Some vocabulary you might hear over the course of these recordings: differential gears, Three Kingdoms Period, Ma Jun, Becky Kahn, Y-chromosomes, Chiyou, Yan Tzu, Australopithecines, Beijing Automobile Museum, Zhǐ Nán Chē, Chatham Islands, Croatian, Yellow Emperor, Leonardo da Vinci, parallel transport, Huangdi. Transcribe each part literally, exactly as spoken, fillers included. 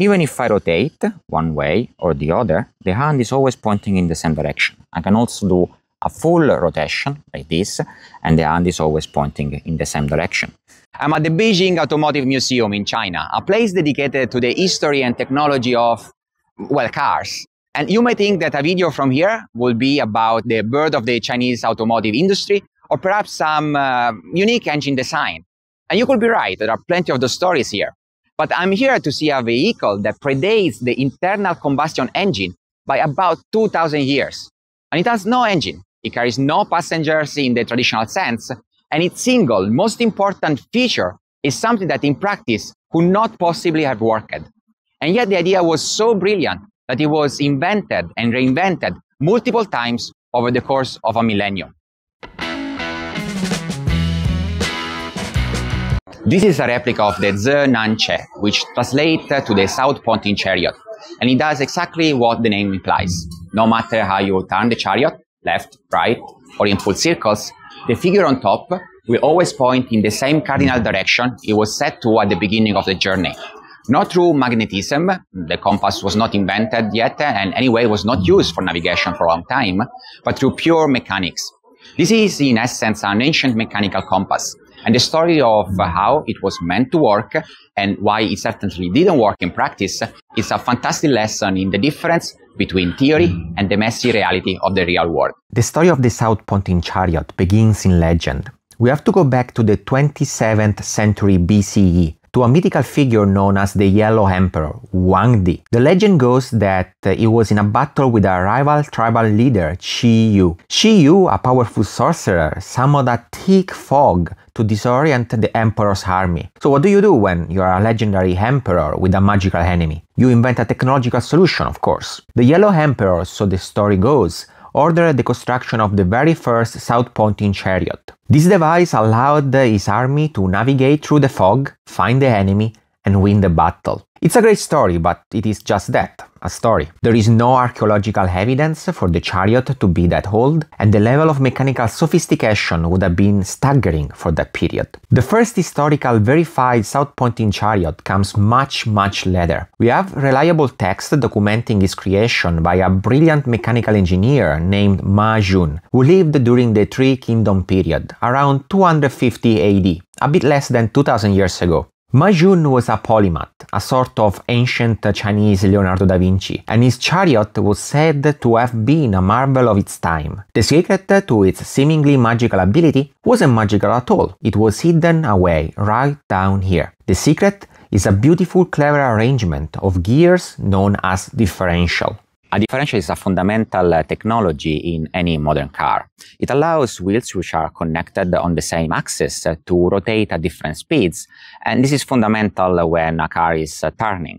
Even if I rotate one way or the other, the hand is always pointing in the same direction. I can also do a full rotation like this, and the hand is always pointing in the same direction. I'm at the Beijing Automotive Museum in China, a place dedicated to the history and technology of, well, cars. And you may think that a video from here will be about the birth of the Chinese automotive industry, or perhaps some uh, unique engine design. And you could be right, there are plenty of those stories here. But I'm here to see a vehicle that predates the internal combustion engine by about two thousand years. And it has no engine, it carries no passengers in the traditional sense, and its single most important feature is something that in practice could not possibly have worked. And yet the idea was so brilliant that it was invented and reinvented multiple times over the course of a millennium. This is a replica of the Zhǐ Nán Chē, which translates to the South Pointing Chariot, and it does exactly what the name implies. No matter how you turn the chariot, left, right, or in full circles, the figure on top will always point in the same cardinal direction it was set to at the beginning of the journey. Not through magnetism, the compass was not invented yet, and anyway was not used for navigation for a long time, but through pure mechanics. This is in essence an ancient mechanical compass, and the story of how it was meant to work and why it certainly didn't work in practice is a fantastic lesson in the difference between theory and the messy reality of the real world. The story of the South Pointing Chariot begins in legend. We have to go back to the twenty-seventh century B C E to a mythical figure known as the Yellow Emperor, Huangdi. The legend goes that he was in a battle with a rival tribal leader, Chiyou. Chiyou, a powerful sorcerer, summoned a thick fog to disorient the emperor's army. So what do you do when you are a legendary emperor with a magical enemy? You invent a technological solution, of course. The Yellow Emperor, so the story goes, ordered the construction of the very first south-pointing chariot. This device allowed his army to navigate through the fog, find the enemy, and win the battle. It's a great story, but it is just that, a story. There is no archaeological evidence for the chariot to be that old, and the level of mechanical sophistication would have been staggering for that period. The first historical verified south-pointing chariot comes much, much later. We have reliable text documenting its creation by a brilliant mechanical engineer named Ma Jun, who lived during the Three Kingdoms Period, around two hundred fifty A D, a bit less than two thousand years ago. Ma Jun was a polymath, a sort of ancient Chinese Leonardo da Vinci, and his chariot was said to have been a marvel of its time. The secret to its seemingly magical ability wasn't magical at all, it was hidden away right down here. The secret is a beautiful, clever arrangement of gears known as differential. A differential is a fundamental technology in any modern car. It allows wheels which are connected on the same axis to rotate at different speeds, and this is fundamental when a car is turning.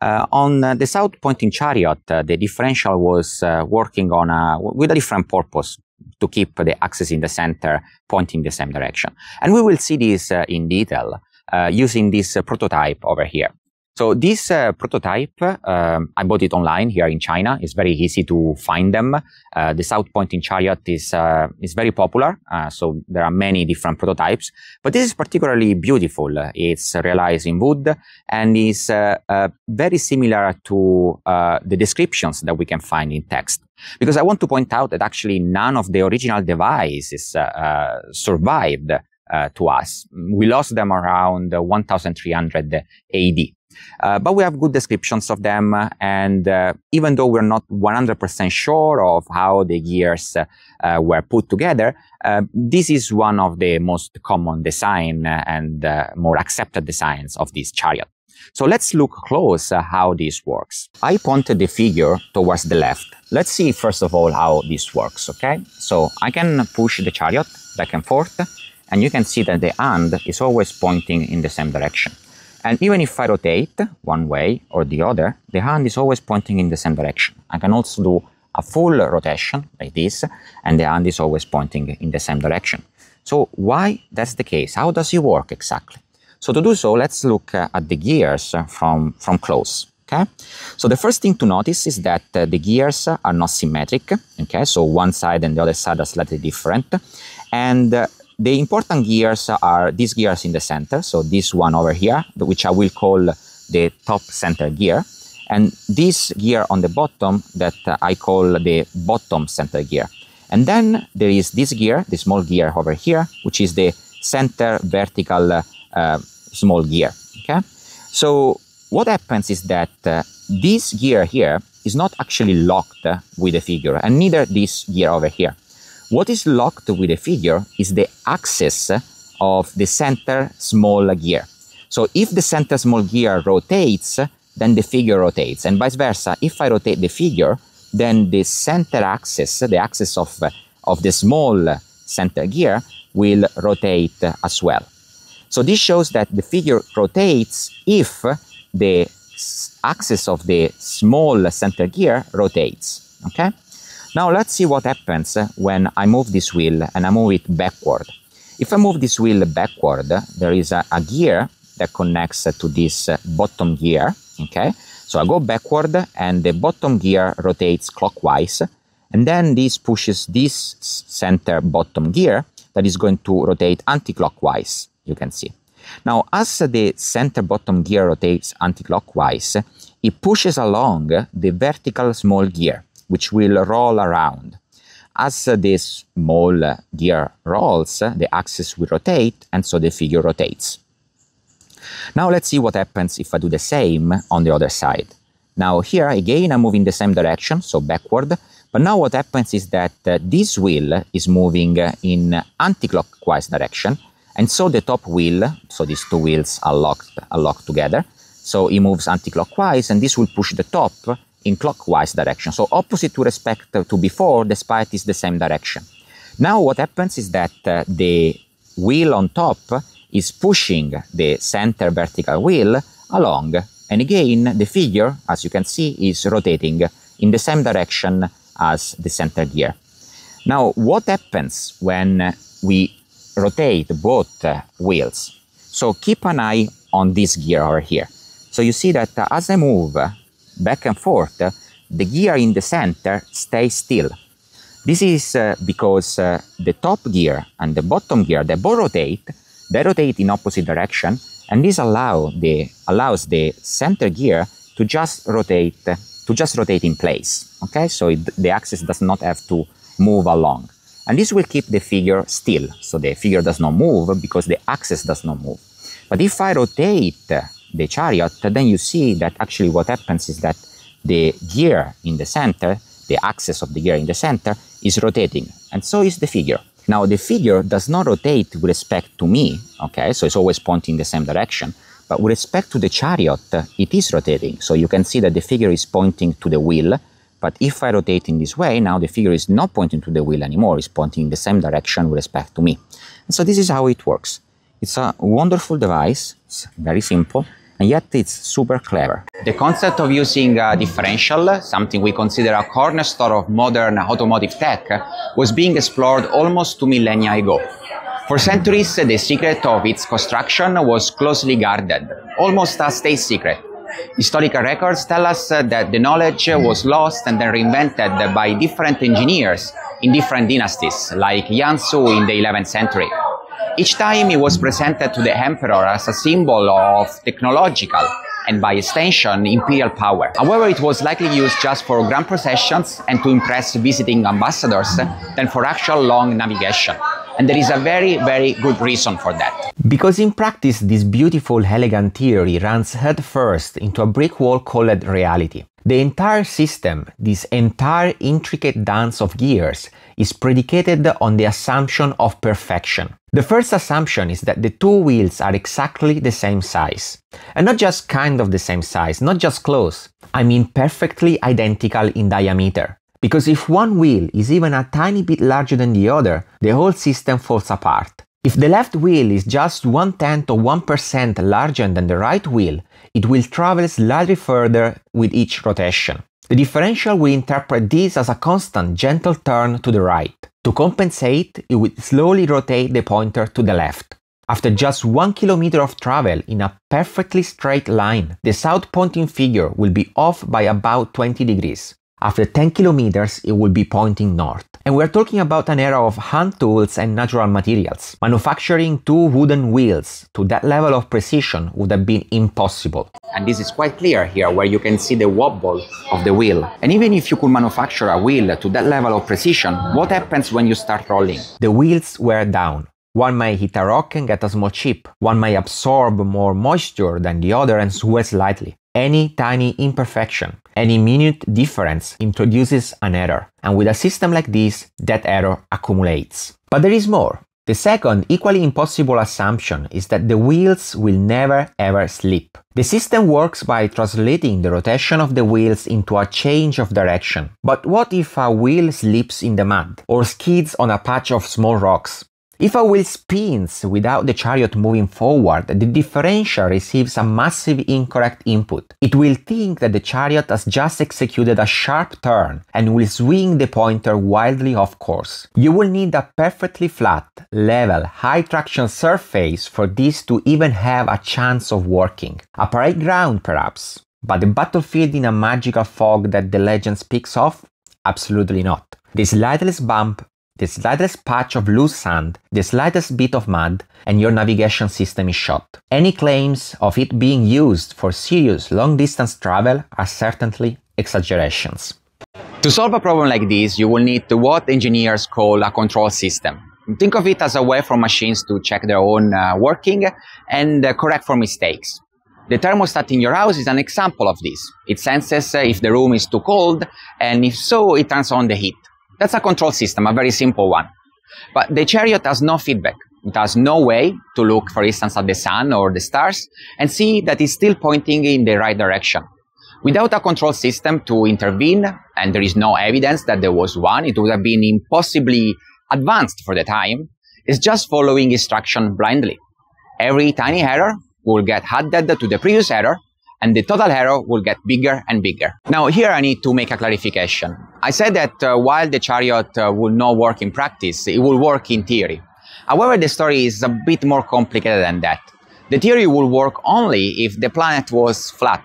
Uh, on the south-pointing chariot, the differential was uh, working on a, with a different purpose, to keep the axis in the center pointing the same direction. And we will see this uh, in detail uh, using this uh, prototype over here. So this uh, prototype, um, I bought it online here in China. It's very easy to find them. Uh, the South Pointing Chariot is, uh, is very popular, uh, so there are many different prototypes. But this is particularly beautiful. It's realized in wood and is uh, uh, very similar to uh, the descriptions that we can find in text. Because I want to point out that actually none of the original devices uh, uh, survived uh, to us. We lost them around one thousand three hundred A D. Uh, but we have good descriptions of them, uh, and uh, even though we're not one hundred percent sure of how the gears uh, uh, were put together, uh, this is one of the most common design and uh, more accepted designs of this chariot. So let's look close at how this works. I pointed the figure towards the left. Let's see first of all how this works, okay? So I can push the chariot back and forth, and you can see that the hand is always pointing in the same direction. And even if I rotate one way or the other, the hand is always pointing in the same direction. I can also do a full rotation like this, and the hand is always pointing in the same direction. So why that's the case? How does it work exactly? So to do so, let's look uh, at the gears from, from close. Okay? So the first thing to notice is that uh, the gears are not symmetric. Okay? So one side and the other side are slightly different. And uh, The important gears are these gears in the center, so this one over here, which I will call the top center gear, and this gear on the bottom that uh, I call the bottom center gear. And then there is this gear, the small gear over here, which is the center vertical uh, uh, small gear. Okay, so what happens is that uh, this gear here is not actually locked uh, with a figure, and neither this gear over here. What is locked with a figure is the axis of the center small gear. So if the center small gear rotates, then the figure rotates, and vice versa. If I rotate the figure, then the center axis, the axis of, of the small center gear, will rotate as well. So this shows that the figure rotates if the axis of the small center gear rotates. Okay? Now let's see what happens when I move this wheel and I move it backward. If I move this wheel backward, there is a, a gear that connects to this bottom gear. Okay, so I go backward and the bottom gear rotates clockwise, and then this pushes this center bottom gear that is going to rotate anti-clockwise, you can see. Now, as the center bottom gear rotates anti-clockwise, it pushes along the vertical small gear, which will roll around. As this small gear rolls, the axis will rotate, and so the figure rotates. Now let's see what happens if I do the same on the other side. Now here again I'm moving the same direction, so backward, but now what happens is that uh, this wheel is moving uh, in anti-clockwise direction, and so the top wheel, so these two wheels are locked, are locked together, so it moves anti-clockwise, and this will push the top in clockwise direction, so opposite to respect to before, despite it's the same direction. Now what happens is that uh, the wheel on top is pushing the center vertical wheel along, and again the figure, as you can see, is rotating in the same direction as the center gear. Now what happens when we rotate both uh, wheels? So keep an eye on this gear over here. So you see that uh, as I move uh, back and forth, uh, the gear in the center stays still. This is uh, because uh, the top gear and the bottom gear, they both rotate, they rotate in opposite direction, and this allow the, allows the center gear to just rotate to just rotate in place. Okay, so it, the axis does not have to move along, and this will keep the figure still. So the figure does not move because the axis does not move. But if I rotate the chariot, then you see that actually what happens is that the gear in the center, the axis of the gear in the center, is rotating, and so is the figure. Now the figure does not rotate with respect to me, okay, so it's always pointing in the same direction, but with respect to the chariot, it is rotating. So you can see that the figure is pointing to the wheel, but if I rotate in this way, now the figure is not pointing to the wheel anymore, it's pointing in the same direction with respect to me. And so this is how it works. It's a wonderful device, it's very simple, and yet it's super clever. The concept of using a differential, something we consider a cornerstone of modern automotive tech, was being explored almost two millennia ago. For centuries, the secret of its construction was closely guarded, almost a state secret. Historical records tell us that the knowledge was lost and then reinvented by different engineers in different dynasties, like Yan Tzu in the eleventh century. Each time it was presented to the emperor as a symbol of technological and, by extension, imperial power. However, it was likely used just for grand processions and to impress visiting ambassadors than for actual long navigation. And there is a very, very good reason for that. Because in practice, this beautiful, elegant theory runs headfirst into a brick wall called reality. The entire system, this entire intricate dance of gears, is predicated on the assumption of perfection. The first assumption is that the two wheels are exactly the same size. And not just kind of the same size, not just close. I mean perfectly identical in diameter. Because if one wheel is even a tiny bit larger than the other, the whole system falls apart. If the left wheel is just one-tenth or one percent larger than the right wheel, it will travel slightly further with each rotation. The differential will interpret this as a constant gentle turn to the right. To compensate, it will slowly rotate the pointer to the left. After just one kilometer of travel in a perfectly straight line, the south-pointing figure will be off by about twenty degrees. After ten kilometers, it will be pointing north. And we're talking about an era of hand tools and natural materials. Manufacturing two wooden wheels to that level of precision would have been impossible. And this is quite clear here, where you can see the wobble of the wheel. And even if you could manufacture a wheel to that level of precision, what happens when you start rolling? The wheels wear down. One may hit a rock and get a small chip. One may absorb more moisture than the other and sway slightly. Any tiny imperfection, any minute difference introduces an error. And with a system like this, that error accumulates. But there is more. The second, equally impossible assumption is that the wheels will never ever slip. The system works by translating the rotation of the wheels into a change of direction. But what if a wheel slips in the mud or skids on a patch of small rocks? If a wheel spins without the chariot moving forward, the differential receives a massive incorrect input. It will think that the chariot has just executed a sharp turn and will swing the pointer wildly off course. You will need a perfectly flat, level, high traction surface for this to even have a chance of working. A parade ground, perhaps, but a battlefield in a magical fog that the legend speaks of? Absolutely not. The slightest bump, the slightest patch of loose sand, the slightest bit of mud, and your navigation system is shot. Any claims of it being used for serious long-distance travel are certainly exaggerations. To solve a problem like this, you will need what engineers call a control system. Think of it as a way for machines to check their own uh, working and uh, correct for mistakes. The thermostat in your house is an example of this. It senses uh, if the room is too cold, and if so, it turns on the heat. That's a control system, a very simple one. But the chariot has no feedback. It has no way to look, for instance, at the sun or the stars and see that it's still pointing in the right direction. Without a control system to intervene, and there is no evidence that there was one, it would have been impossibly advanced for the time, it's just following instruction blindly. Every tiny error will get added to the previous error, and the total error will get bigger and bigger. Now here I need to make a clarification. I said that uh, while the chariot uh, will not work in practice, it will work in theory. However, the story is a bit more complicated than that. The theory will work only if the planet was flat.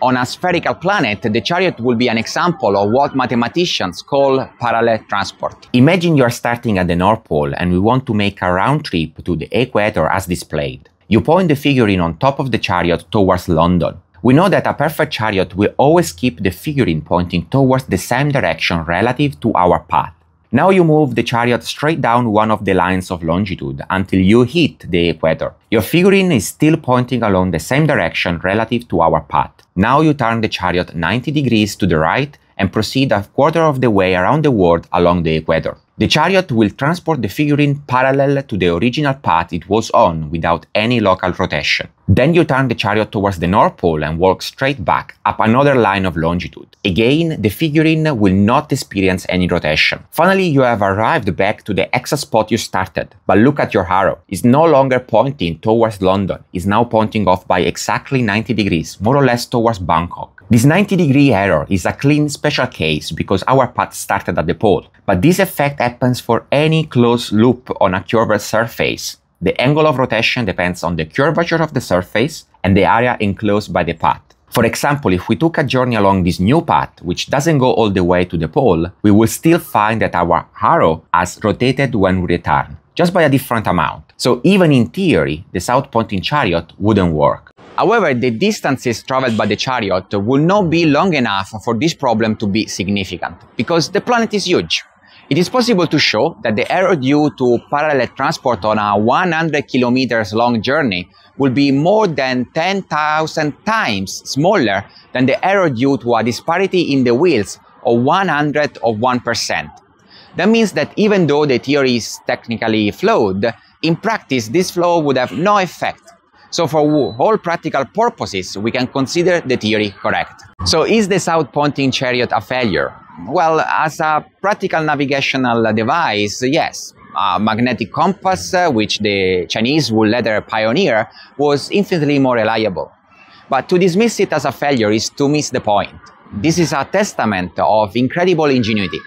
On a spherical planet, the chariot will be an example of what mathematicians call parallel transport. Imagine you are starting at the North Pole and we want to make a round trip to the equator as displayed. You point the figurine on top of the chariot towards London. We know that a perfect chariot will always keep the figurine pointing towards the same direction relative to our path. Now you move the chariot straight down one of the lines of longitude until you hit the equator. Your figurine is still pointing along the same direction relative to our path. Now you turn the chariot ninety degrees to the right and proceed a quarter of the way around the world along the equator. The chariot will transport the figurine parallel to the original path it was on without any local rotation. Then you turn the chariot towards the North Pole and walk straight back up another line of longitude. Again, the figurine will not experience any rotation. Finally, you have arrived back to the exact spot you started. But look at your arrow. It's no longer pointing towards London. It's now pointing off by exactly ninety degrees, more or less towards Bangkok. This ninety degree error is a clean special case because our path started at the pole, but this effect happens for any closed loop on a curved surface. The angle of rotation depends on the curvature of the surface and the area enclosed by the path. For example, if we took a journey along this new path, which doesn't go all the way to the pole, we will still find that our arrow has rotated when we return, just by a different amount. So even in theory, the south-pointing chariot wouldn't work. However, the distances traveled by the chariot will not be long enough for this problem to be significant, because the planet is huge. It is possible to show that the error due to parallel transport on a one hundred kilometers long journey will be more than ten thousand times smaller than the error due to a disparity in the wheels of one hundredth of one percent. That means that even though the theory is technically flawed, in practice this flaw would have no effect. So for all practical purposes, we can consider the theory correct. So is the south-pointing chariot a failure? Well, as a practical navigational device, yes. A magnetic compass, which the Chinese would later pioneer, was infinitely more reliable. But to dismiss it as a failure is to miss the point. This is a testament of incredible ingenuity.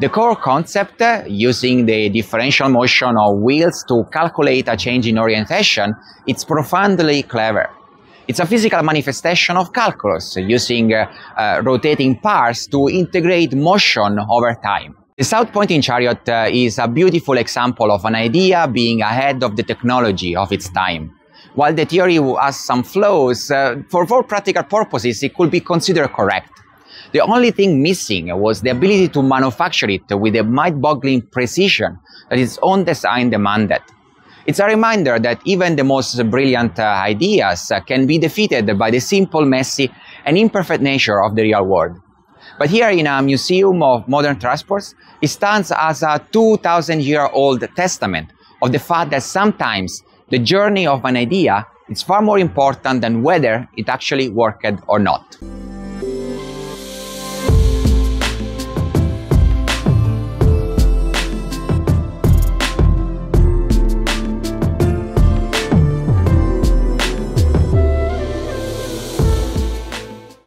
The core concept, uh, using the differential motion of wheels to calculate a change in orientation, it's profoundly clever. It's a physical manifestation of calculus, using uh, uh, rotating parts to integrate motion over time. The south-pointing chariot uh, is a beautiful example of an idea being ahead of the technology of its time. While the theory has some flaws, uh, for all practical purposes it could be considered correct. The only thing missing was the ability to manufacture it with the mind-boggling precision that its own design demanded. It's a reminder that even the most brilliant uh, ideas uh, can be defeated by the simple, messy, and imperfect nature of the real world. But here in a museum of modern transports, it stands as a two thousand year old testament of the fact that sometimes the journey of an idea is far more important than whether it actually worked or not.